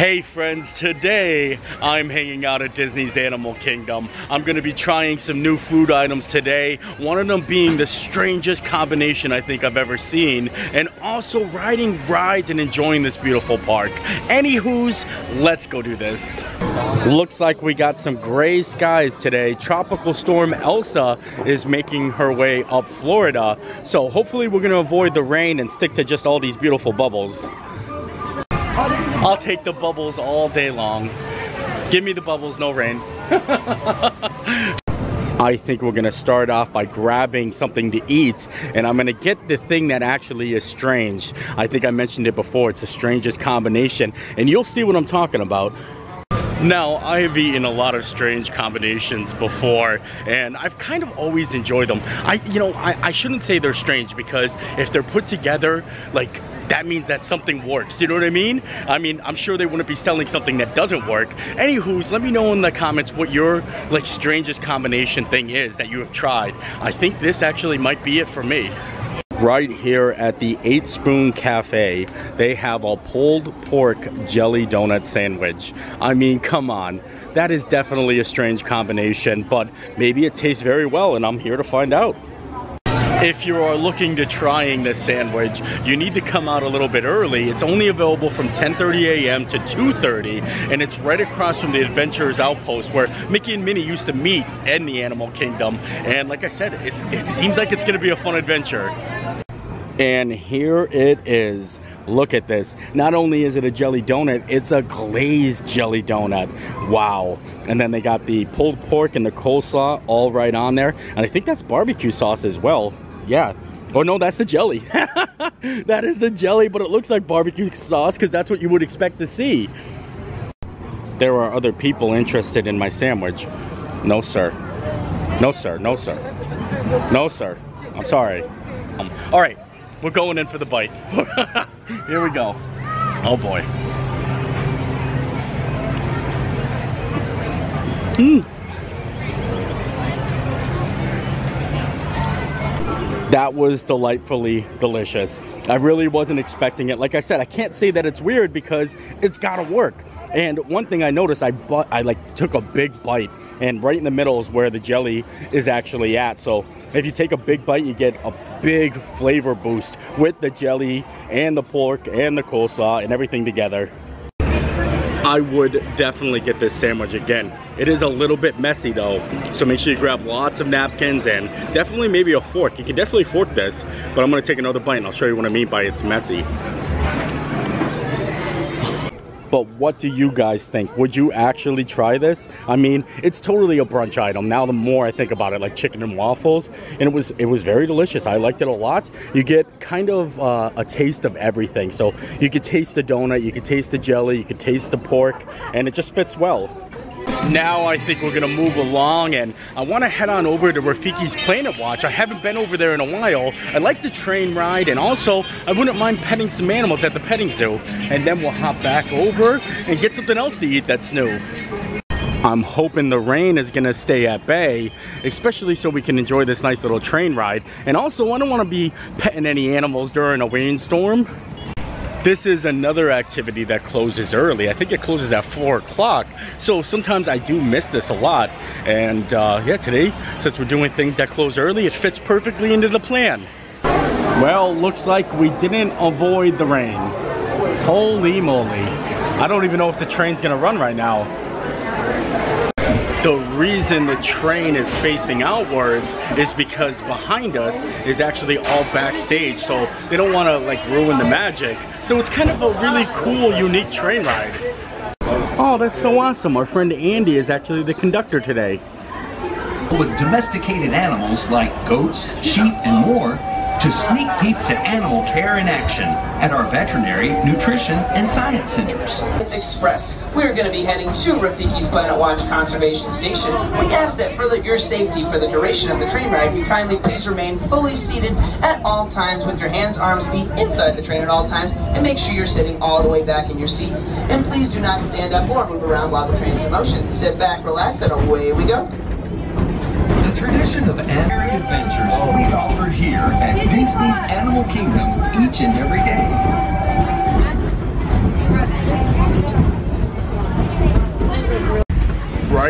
Hey friends, today I'm hanging out at Disney's Animal Kingdom. I'm gonna be trying some new food items today, one of them being the strangest combination I think I've ever seen, and also riding rides and enjoying this beautiful park. Anywho's, let's go do this. Looks like we got some gray skies today. Tropical Storm Elsa is making her way up Florida, so hopefully we're gonna avoid the rain and stick to just all these beautiful bubbles. I'll take the bubbles all day long. Give me the bubbles, no rain. I think we're gonna start off by grabbing something to eat, and I'm gonna get the thing that actually is strange. I think I mentioned it before, it's the strangest combination, and you'll see what I'm talking about. Now, I've eaten a lot of strange combinations before, and I've kind of always enjoyed them. I shouldn't say they're strange, because if they're put together, like, that means that something works, you know what I mean? I'm sure they wouldn't be selling something that doesn't work. Anywho's, let me know in the comments what your like strangest combination thing is that you have tried. I think this actually might be it for me. Right here at the 8 Spoon Cafe, they have a pulled pork jelly donut sandwich. I mean, come on. That is definitely a strange combination, but maybe it tastes very well, and I'm here to find out. If you are looking to trying this sandwich, you need to come out a little bit early. It's only available from 10:30 a.m. to 2:30, and it's right across from the Adventurers Outpost where Mickey and Minnie used to meet in the Animal Kingdom. And like I said, it seems like it's gonna be a fun adventure. And here it is. Look at this. Not only is it a jelly donut, it's a glazed jelly donut. Wow. And then they got the pulled pork and the coleslaw all right on there. And I think that's barbecue sauce as well. Yeah. Oh no, that's the jelly. That is the jelly, but it looks like barbecue sauce because that's what you would expect to see. There are other people interested in my sandwich. No, sir. No, sir. No, sir. No, sir. I'm sorry. All right. We're going in for the bite. Here we go. Oh boy. That was delightfully delicious. I really wasn't expecting it. Like I said, I can't say that it's weird because it's gotta work. And one thing I noticed, I took a big bite, and right in the middle is where the jelly is actually at. So if you take a big bite, you get a big flavor boost with the jelly and the pork and the coleslaw and everything together. I would definitely get this sandwich again. It is a little bit messy though, so make sure you grab lots of napkins and definitely maybe a fork. You can definitely fork this, but I'm gonna take another bite and I'll show you what I mean by it's messy. But what do you guys think? Would you actually try this? I mean, it's totally a brunch item. Now the more I think about it, like chicken and waffles, and it was very delicious. I liked it a lot. You get kind of a taste of everything. So you could taste the donut, you could taste the jelly, you could taste the pork, and it just fits well. Now I think we're gonna move along, and I wanna head on over to Rafiki's Planet Watch. I haven't been over there in a while. I like the train ride, and also I wouldn't mind petting some animals at the petting zoo. And then we'll hop back over and get something else to eat that's new. I'm hoping the rain is gonna stay at bay, especially so we can enjoy this nice little train ride. And also I don't wanna be petting any animals during a rainstorm. This is another activity that closes early. I think it closes at 4 o'clock. So sometimes I do miss this a lot. And yeah, today, since we're doing things that close early, it fits perfectly into the plan. Well, looks like we didn't avoid the rain. Holy moly. I don't even know if the train's gonna run right now. The reason the train is facing outwards is because behind us is actually all backstage, so they don't want to like ruin the magic. So it's kind of a really cool, unique train ride. Oh, that's so awesome. Our friend Andy is actually the conductor today. With domesticated animals like goats, sheep, and more, to sneak peeks at animal care in action at our veterinary, nutrition, and science centers. Express, we're going to be heading to Rafiki's Planet Watch Conservation Station. We ask that for your safety for the duration of the train ride, you kindly please remain fully seated at all times with your hands, arms, feet inside the train at all times, and make sure you're sitting all the way back in your seats. And please do not stand up or move around while the train is in motion. Sit back, relax, and away we go. Tradition of animal adventures we offer here at Disney's Animal Kingdom each and every day.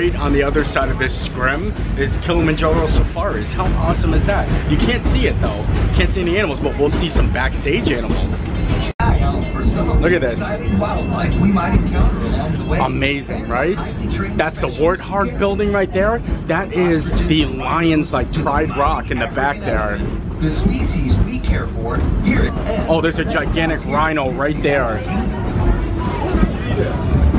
right on the other side of this scrim is Kilimanjaro Safaris. How awesome is that? You can't see it though. Can't see any animals, but we'll see some backstage animals. Look at this. Wildlife we might encounter along the way. Amazing, right? That's the Warthog building right there. That is the lion's like pride rock in the back there. The species we care for here. Oh, there's a gigantic rhino right there.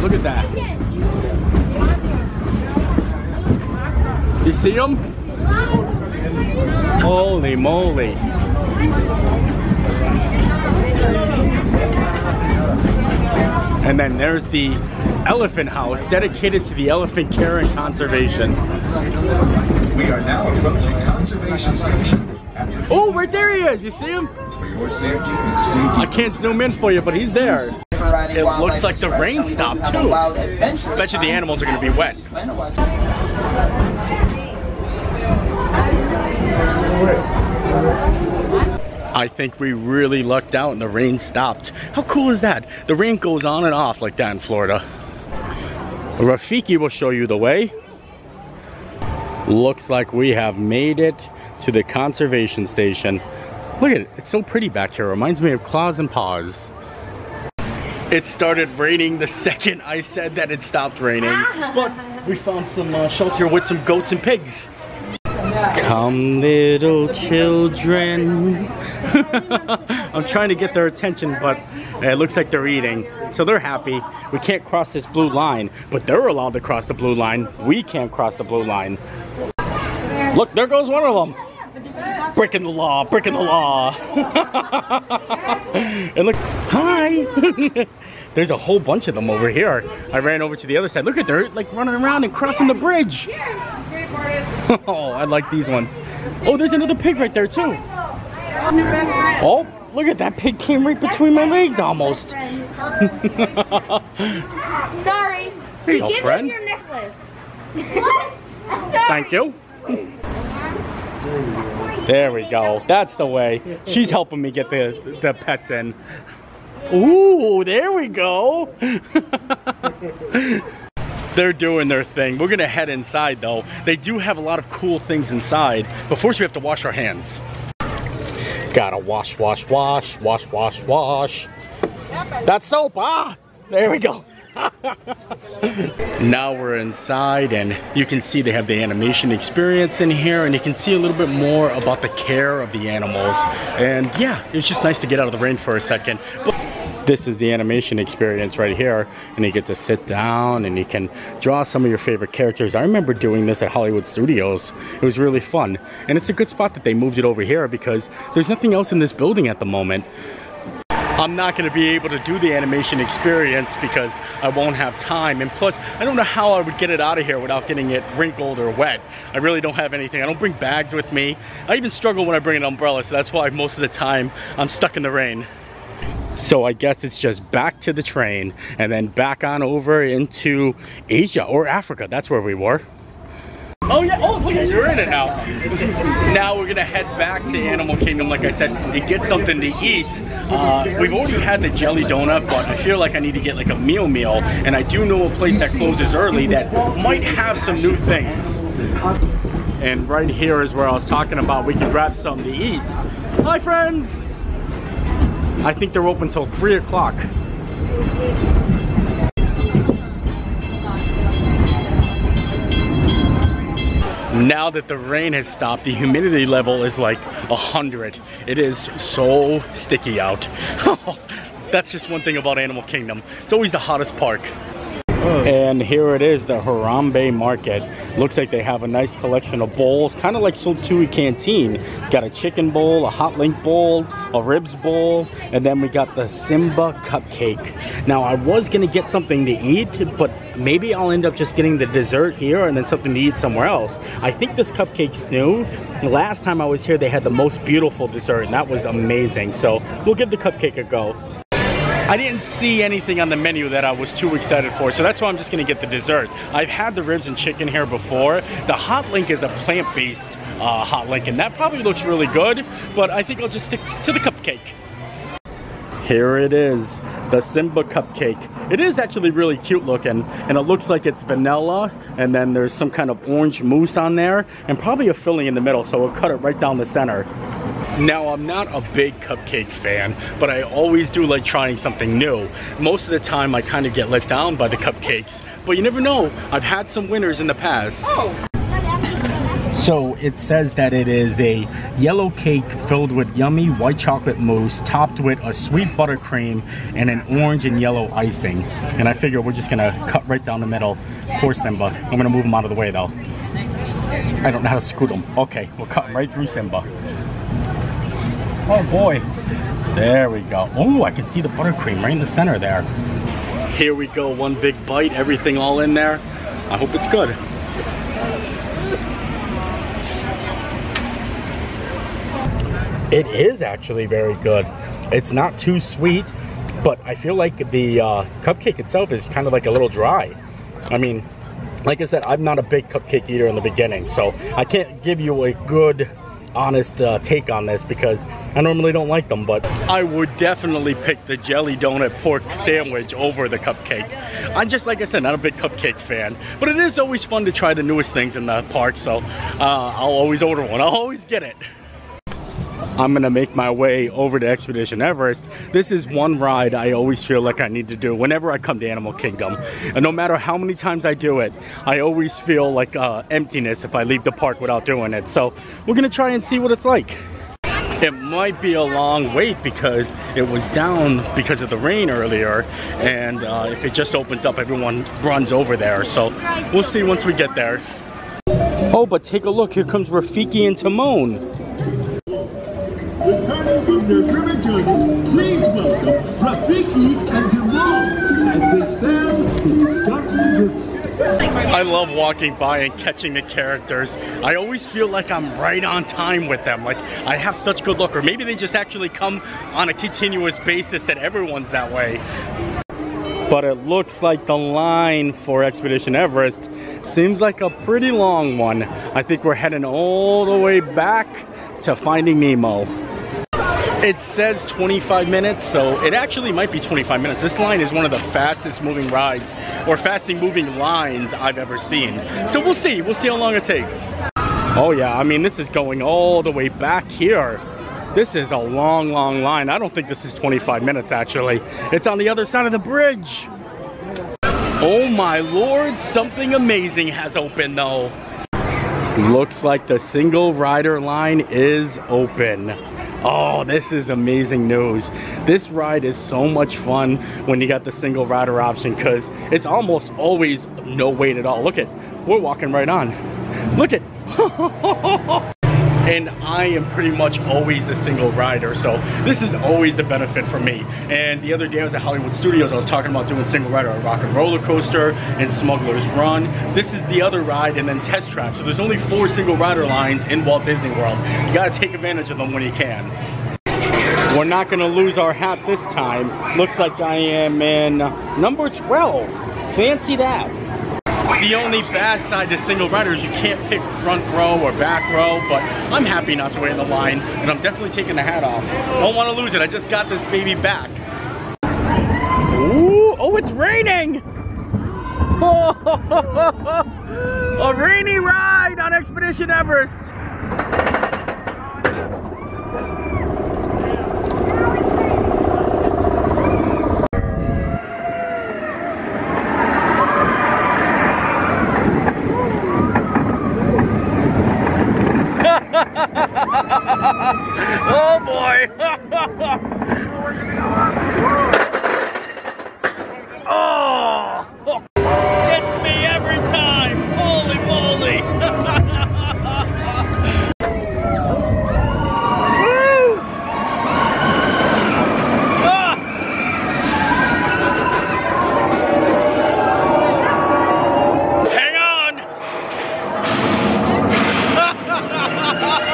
Look at that. You see him? Holy moly. And then there's the elephant house dedicated to the elephant care and conservation. We are now approaching Conservation Station. Oh, right there he is! You see him? I can't zoom in for you, but he's there. It looks like the rain stopped too. Bet you the animals are going to be wet. I think we really lucked out and the rain stopped. How cool is that? The rain goes on and off like that in Florida. Rafiki will show you the way. Looks like we have made it to the Conservation Station. Look at it, it's so pretty back here. Reminds me of Claws and Paws. It started raining the second I said that it stopped raining. But we found some shelter with some goats and pigs. Come little children. I'm trying to get their attention, but it looks like they're eating. So they're happy. We can't cross this blue line, but they're allowed to cross the blue line. We can't cross the blue line. Look, there goes one of them. Breaking the law, breaking the law. And look, hi. There's a whole bunch of them over here. I ran over to the other side. Look at they're like running around and crossing the bridge. Oh, I like these ones. Oh, there's another pig right there too. Oh, look at that pig came right between my legs almost. Sorry. Here you go, friend. Your necklace. What? Thank you. There we go. That's the way. She's helping me get the pets in. Ooh, there we go. They're doing their thing. We're gonna head inside though. They do have a lot of cool things inside, but first we have to wash our hands. Gotta wash, wash, wash, wash, wash, wash. That's soap, ah! There we go. Now we're inside and you can see they have the animation experience in here and you can see a little bit more about the care of the animals. And yeah, it's just nice to get out of the rain for a second. This is the animation experience right here, and you get to sit down and you can draw some of your favorite characters. I remember doing this at Hollywood Studios. It was really fun, and it's a good spot that they moved it over here because there's nothing else in this building at the moment. I'm not gonna be able to do the animation experience because I won't have time, and plus I don't know how I would get it out of here without getting it wrinkled or wet. I really don't have anything. I don't bring bags with me. I even struggle when I bring an umbrella, so that's why most of the time I'm stuck in the rain. So I guess it's just back to the train and then back on over into Asia or Africa. That's where we were. Oh yeah, oh look, you're in it now. Now we're gonna head back to Animal Kingdom, like I said, and get something to eat. We've already had the jelly donut, but I feel like I need to get like a meal, and I do know a place that closes early that might have some new things. And right here is where I was talking about we can grab something to eat. Hi friends! I think they're open till 3 o'clock. Now that the rain has stopped, the humidity level is like 100. It is so sticky out. That's just one thing about Animal Kingdom. It's always the hottest park. And here it is, the Harambe Market. Looks like they have a nice collection of bowls, kind of like Sultui Canteen. Got a chicken bowl, a hot link bowl, a ribs bowl, and then we got the Simba cupcake. Now I was gonna get something to eat, but maybe I'll end up just getting the dessert here and then something to eat somewhere else. I think this cupcake's new. The last time I was here, they had the most beautiful dessert, and that was amazing. So we'll give the cupcake a go. I didn't see anything on the menu that I was too excited for, so that's why I'm just gonna get the dessert. I've had the ribs and chicken here before. The hot link is a plant-based hot link, and that probably looks really good, but I think I'll just stick to the cupcake. Here it is, the Simba cupcake. It is actually really cute looking, and it looks like it's vanilla, and then there's some kind of orange mousse on there, and probably a filling in the middle, so we'll cut it right down the center. Now, I'm not a big cupcake fan, but I always do like trying something new. Most of the time, I kind of get let down by the cupcakes, but you never know. I've had some winners in the past. Oh. So it says that it is a yellow cake filled with yummy white chocolate mousse, topped with a sweet buttercream and an orange and yellow icing. And I figure we're just gonna cut right down the middle. Poor Simba. I'm gonna move him out of the way though. I don't know how to scoot him. Okay, we'll cut him right through Simba. Oh boy. There we go. Oh, I can see the buttercream right in the center there. Here we go, one big bite, everything all in there. I hope it's good. It is actually very good. It's not too sweet, but I feel like the cupcake itself is kind of like a little dry. I mean, like I said, I'm not a big cupcake eater in the beginning, so I can't give you a good, honest take on this because I normally don't like them, but I would definitely pick the jelly donut pork sandwich over the cupcake. I'm just, like I said, not a big cupcake fan, but it is always fun to try the newest things in the park, so I'll always order one. I'll always get it. I'm gonna make my way over to Expedition Everest. This is one ride I always feel like I need to do whenever I come to Animal Kingdom. And no matter how many times I do it, I always feel like emptiness if I leave the park without doing it. So we're gonna try and see what it's like. It might be a long wait because it was down because of the rain earlier. And if it just opens up, everyone runs over there. So we'll see once we get there. Oh, but take a look, here comes Rafiki and Timon. Returning from their river journey, please welcome Rafiki and Timon as they sound the Jungle Cruise. I love walking by and catching the characters. I always feel like I'm right on time with them. Like, I have such good luck. Or maybe they just actually come on a continuous basis that everyone's that way. But it looks like the line for Expedition Everest seems like a pretty long one. I think we're heading all the way back to Finding Nemo. It says 25 minutes, so it actually might be 25 minutes. This line is one of the fastest moving rides, or fastest moving lines I've ever seen. So we'll see how long it takes. Oh yeah, I mean, this is going all the way back here. This is a long, long line. I don't think this is 25 minutes actually. It's on the other side of the bridge. Oh my lord, something amazing has opened though. Looks like the single rider line is open. Oh, this is amazing news. This ride is so much fun when you got the single rider option because it's almost always no wait at all. Look it, we're walking right on. Look it. And I am pretty much always a single rider, so this is always a benefit for me. And the other day I was at Hollywood Studios, I was talking about doing single rider at Rock and Roller Coaster and Smuggler's Run. This is the other ride, and then Test Track. So there's only 4 single rider lines in Walt Disney World. You gotta take advantage of them when you can. We're not gonna lose our hat this time. Looks like I am in number 12. Fancy that. The only bad side to single rider is you can't pick front row or back row, but I'm happy not to wait in the line, and I'm definitely taking the hat off. Don't want to lose it. I just got this baby back. Ooh, oh, it's raining! A rainy ride on Expedition Everest! Oh boy! Oh! Gets me every time! Holy moly! Woo! Ah! Hang on! Ah!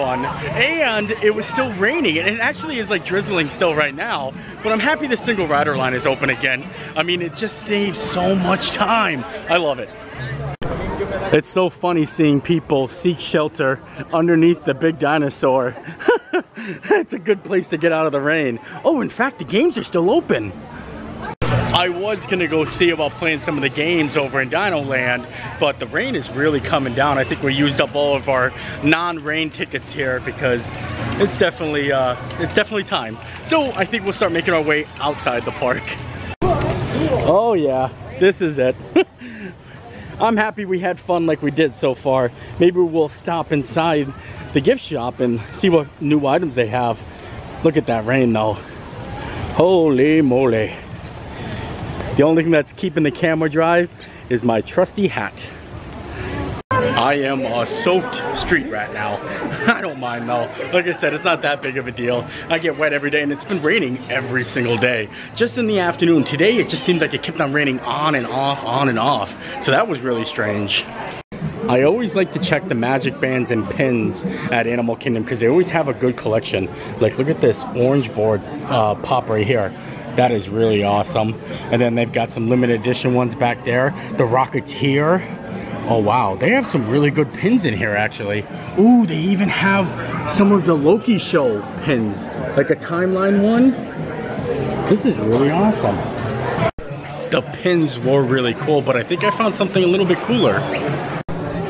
fun, and it was still raining. It actually is like drizzling still right now, but I'm happy the single rider line is open again. I mean, it just saves so much time. I love it. It's so funny seeing people seek shelter underneath the big dinosaur. It's a good place to get out of the rain. Oh, in fact, the games are still open. I was gonna go see about playing some of the games over in Dino Land, but the rain is really coming down. I think we used up all of our non-rain tickets here because it's definitely time. So I think we'll start making our way outside the park. Oh yeah, this is it. I'm happy we had fun like we did so far. Maybe we'll stop inside the gift shop and see what new items they have. Look at that rain though. Holy moly. The only thing that's keeping the camera dry is my trusty hat. I am a soaked street rat now. I don't mind though. Like I said, it's not that big of a deal. I get wet every day and it's been raining every single day. Just in the afternoon. Today it just seemed like it kept on raining on and off, on and off. So that was really strange. I always like to check the magic bands and pins at Animal Kingdom because they always have a good collection. Like look at this orange board pop right here. That is really awesome. And then they've got some limited edition ones back there. The Rocketeer. Oh wow, they have some really good pins in here actually. Ooh, they even have some of the Loki show pins, like a timeline one. This is really awesome. The pins were really cool, but I think I found something a little bit cooler.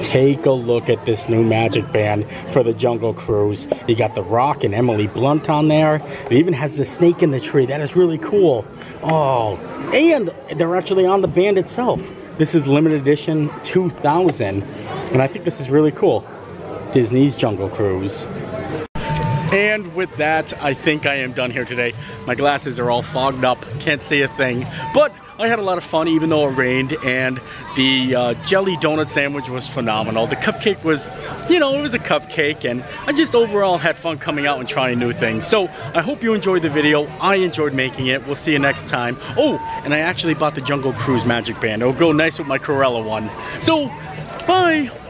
Take a look at this new magic band for the Jungle Cruise. You got The Rock and Emily Blunt on there. It even has the snake in the tree. That is really cool. Oh, and they're actually on the band itself. This is limited edition 2000, and I think this is really cool. Disney's Jungle Cruise. And with that, I think I am done here today. My glasses are all fogged up, can't see a thing, but I had a lot of fun even though it rained, and the jelly donut sandwich was phenomenal. The cupcake was, you know, it was a cupcake, and I just overall had fun coming out and trying new things. So I hope you enjoyed the video. I enjoyed making it. We'll see you next time. Oh, and I actually bought the Jungle Cruise Magic Band. It'll go nice with my Cruella one. So, bye!